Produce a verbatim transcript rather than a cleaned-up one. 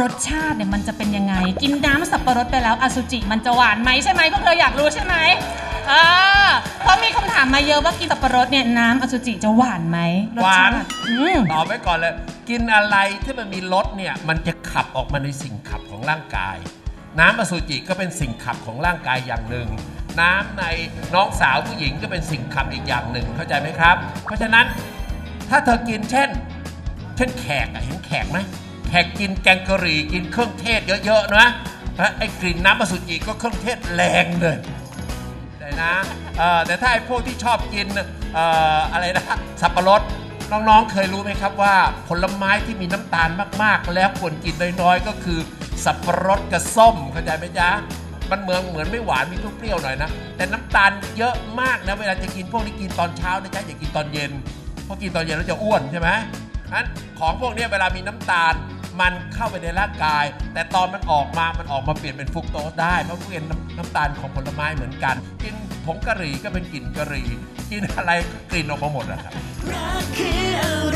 รสชาติเนี่ยมันจะเป็นยังไงกินน้ำสับปะรดไปแล้วอสุจิมันจะหวานไหมใช่ไหมพวกเธออยากรู้ใช่ไหมเออเพราะมีคำถามมาเยอะว่ากินสับปะรดเนี่ยน้ำอสุจิจะหวานไหมหวานตอบไว้ก่อนเลยกินอะไรที่มันมีรสเนี่ยมันจะขับออกมาในสิ่งขับของร่างกายน้ำอสุจิก็เป็นสิ่งขับของร่างกายอย่างหนึ่งน้ำในน้องสาวผู้หญิงก็เป็นสิ่งขับอีกอย่างหนึ่งเข้าใจไหมครับเพราะฉะนั้นถ้าเธอกินเช่นเช่นแขกเห็นแขกไหมแขกกินแกงกะหรี่กินเครื่องเทศเยอะๆนะไอ้กลิ่นน้ำอสุจิก็เครื่องเทศแรงเลยแต่นะแต่ถ้าไอ้พวกที่ชอบกินอะไรนะสับปะรดน้องๆเคยรู้ไหมครับว่าผลไม้ที่มีน้ำตาลมากๆแล้วควรกินน้อยๆก็คือสับปะรดกับส้มเข้าใจไหมจ๊ะมันเหมือนเหมือนไม่หวานมีทุกเปรี้ยวหน่อยนะแต่น้ำตาลเยอะมากนะเวลาจะกินพวกนี้กินตอนเช้านะจ๊ะอย่ากินตอนเย็นเพราะกินตอนเย็นแล้วจะอ้วนใช่ไหมนั้นของพวกนี้เวลามีน้ำตาลมันเข้าไปในร่างกายแต่ตอนมันออกมามันออกมาเปลี่ยนเป็นฟรุกโตสได้เพราะเป็นน้ำตาลของผลไม้เหมือนกันกินผงกะหรี่ก็เป็นกลิ่นกะหรี่กินอะไรก็กลิ่นออกมาหมดนะครับ